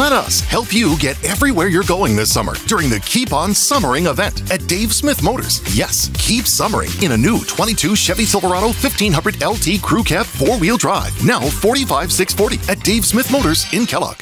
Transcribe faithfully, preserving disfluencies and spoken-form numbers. Let us help you get everywhere you're going this summer during the Keep On Summering event at Dave Smith Motors. Yes, keep summering in a new twenty-two Chevy Silverado fifteen hundred L T Crew Cab four-wheel drive, now forty-five thousand six hundred forty dollars at Dave Smith Motors in Kellogg.